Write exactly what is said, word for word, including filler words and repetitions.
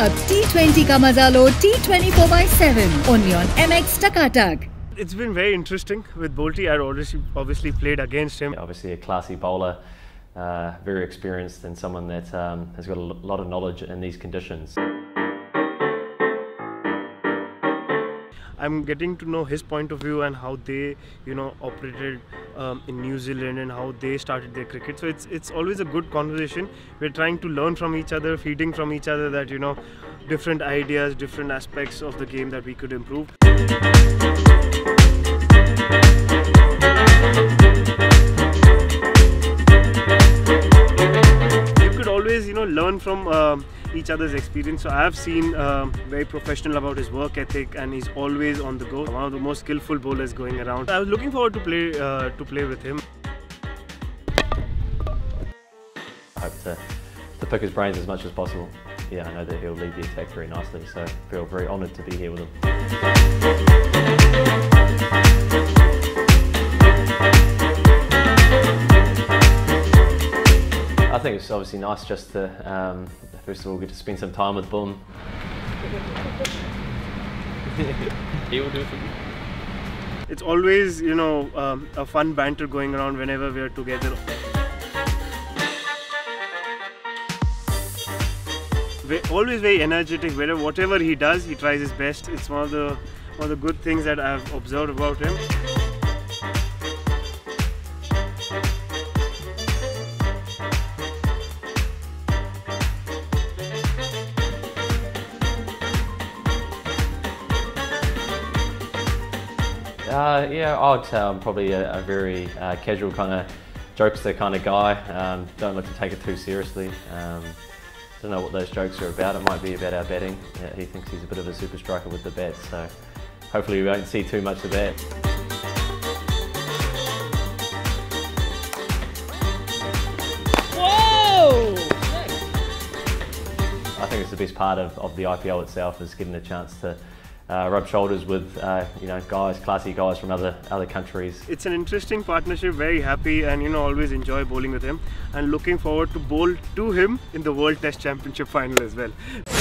अब T twenty का मज़ालो T twenty-four by seven only on M X TakaTak. It's been very interesting with Boult. I obviously, obviously played against him. Obviously a classy bowler, uh, very experienced and someone that um, has got a lot of knowledge in these conditions. I'm getting to know his point of view and how they, you know, operated um, in New Zealand and how they started their cricket. So it's it's always a good conversation. We're trying to learn from each other, feeding from each other that, you know, different ideas, different aspects of the game that we could improve. You could always, you know, learn from Uh, each other's experience. So I have seen uh, very professional about his work ethic, and he's always on the go. One of the most skillful bowlers going around. I was looking forward to play uh, to play with him. I hope to, to pick his brains as much as possible. Yeah, I know that he'll lead the attack very nicely, so I feel very honoured to be here with him. I think it's obviously nice just to, um, first of all, get to spend some time with Boom. He will do it for me. It's always, you know, um, a fun banter going around whenever we are together. We're always very energetic. Wherever, whatever he does, he tries his best. It's one of the one of the good things that I've observed about him. Uh, yeah, I'd say I'm probably a, a very uh, casual kind of jokester kind of guy. Um, don't like to take it too seriously. Um, don't know what those jokes are about. It might be about our batting. Uh, he thinks he's a bit of a super striker with the bat, so hopefully we won't see too much of that. Whoa! I think it's the best part of, of the I P L itself is getting a chance to Uh, rub shoulders with uh, you know, guys, classy guys from other other countries. It's an interesting partnership. Very happy, and you know, always enjoy bowling with him, and looking forward to bowl to him in the World Test Championship final as well.